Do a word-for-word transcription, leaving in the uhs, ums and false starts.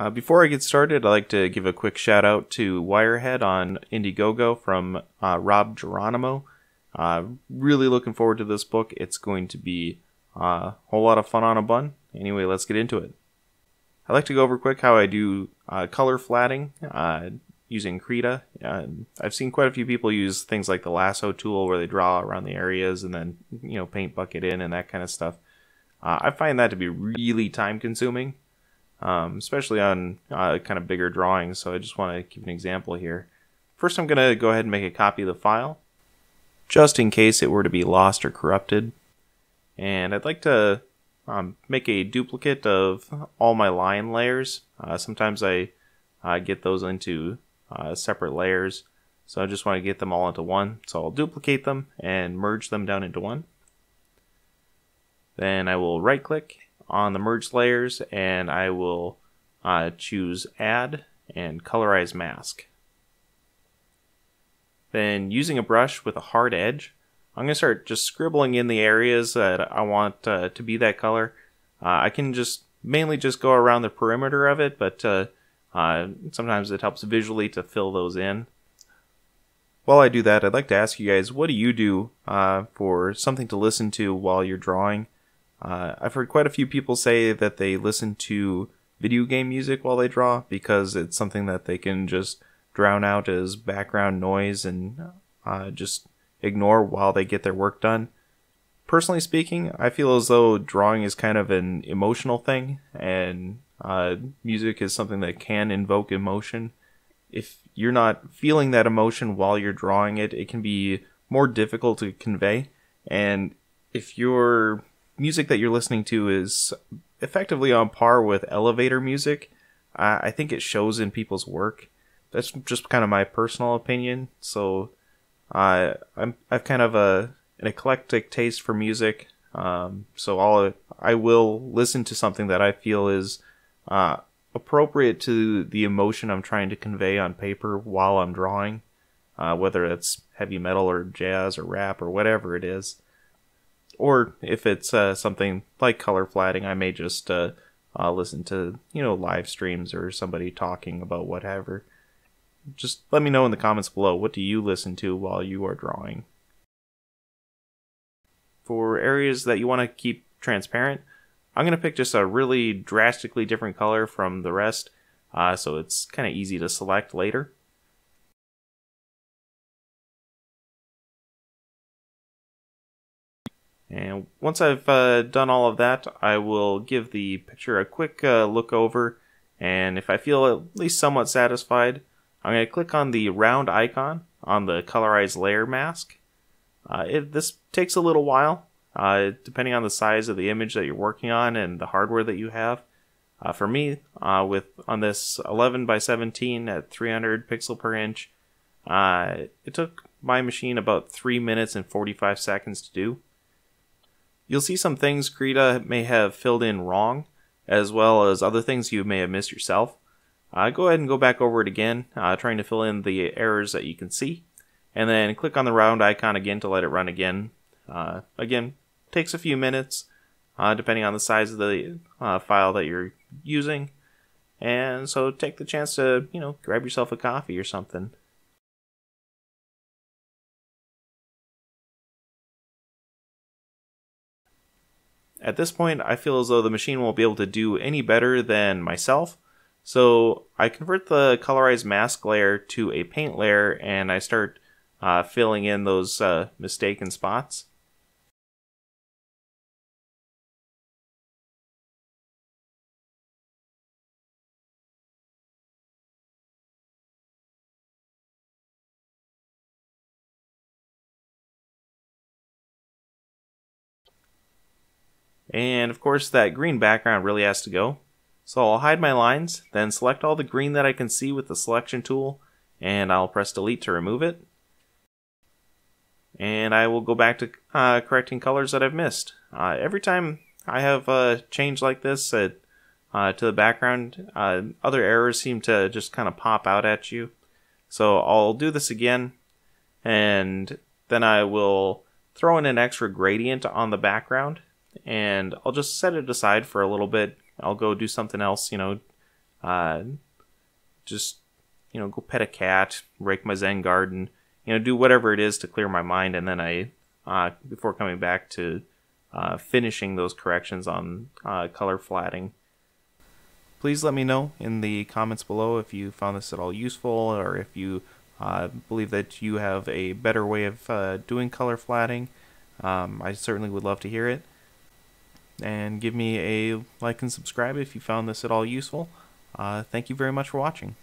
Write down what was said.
Uh, before I get started, I'd like to give a quick shout out to Wirehead on Indiegogo from uh, Rob Geronimo. Uh, really looking forward to this book. It's going to be uh, a whole lot of fun on a bun. Anyway, let's get into it. I'd like to go over quick how I do uh, color flatting uh, using Krita. Uh, I've seen quite a few people use things like the lasso tool where they draw around the areas and then, you know, paint bucket in and that kind of stuff. Uh, I find that to be really time consuming. Um, especially on uh, kind of bigger drawings, so I just want to give an example here. First, I'm going to go ahead and make a copy of the file, just in case it were to be lost or corrupted. And I'd like to um, make a duplicate of all my line layers. Uh, sometimes I uh, get those into uh, separate layers, so I just want to get them all into one. So I'll duplicate them and merge them down into one. Then I will right-click on the merge layers, and I will uh, choose Add and Colorize Mask. Then, using a brush with a hard edge, I'm going to start just scribbling in the areas that I want uh, to be that color. Uh, I can just mainly just go around the perimeter of it, but uh, uh, sometimes it helps visually to fill those in. While I do that, I'd like to ask you guys, what do you do uh, for something to listen to while you're drawing? Uh, I've heard quite a few people say that they listen to video game music while they draw because it's something that they can just drown out as background noise and uh, just ignore while they get their work done. Personally speaking, I feel as though drawing is kind of an emotional thing, and uh, music is something that can invoke emotion. If you're not feeling that emotion while you're drawing it, it can be more difficult to convey, and if you're music that you're listening to is effectively on par with elevator music, uh, I think it shows in people's work. That's just kind of my personal opinion. So uh, I'm, I've kind of a, an eclectic taste for music. Um, so I'll, I will listen to something that I feel is uh, appropriate to the emotion I'm trying to convey on paper while I'm drawing, uh, whether it's heavy metal or jazz or rap or whatever it is. Or if it's uh, something like color flatting, I may just uh, uh, listen to, you know, live streams or somebody talking about whatever. Just let me know in the comments below, what do you listen to while you are drawing? For areas that you want to keep transparent, I'm going to pick just a really drastically different color from the rest, uh, so it's kind of easy to select later. And once I've uh, done all of that, I will give the picture a quick uh, look over, and if I feel at least somewhat satisfied, I'm going to click on the round icon on the Colorize Layer mask. Uh, it, this takes a little while, uh, depending on the size of the image that you're working on and the hardware that you have. Uh, for me, uh, with on this eleven by seventeen at three hundred pixel per inch, uh, it took my machine about three minutes and forty-five seconds to do. You'll see some things Krita may have filled in wrong, as well as other things you may have missed yourself. Uh, go ahead and go back over it again, uh, trying to fill in the errors that you can see, and then click on the round icon again to let it run again. Uh, again, takes a few minutes, uh, depending on the size of the uh, file that you're using, and so take the chance to, you know, grab yourself a coffee or something. At this point, I feel as though the machine won't be able to do any better than myself, so I convert the colorized mask layer to a paint layer, and I start uh, filling in those uh, mistaken spots. And of course that green background really has to go. So I'll hide my lines, then select all the green that I can see with the selection tool, and I'll press delete to remove it. And I will go back to uh, correcting colors that I've missed. Uh, every time I have a change like this uh, uh, to the background, uh, other errors seem to just kind of pop out at you. So I'll do this again, and then I will throw in an extra gradient on the background. And I'll just set it aside for a little bit. I'll go do something else, you know, Uh, just, you know, go pet a cat, rake my Zen garden, you know, do whatever it is to clear my mind. And then I, uh, before coming back to uh, finishing those corrections on uh, color flatting. Please let me know in the comments below if you found this at all useful, or if you uh, believe that you have a better way of uh, doing color flatting. Um, I certainly would love to hear it. And give me a like and subscribe if you found this at all useful. Uh, thank you very much for watching.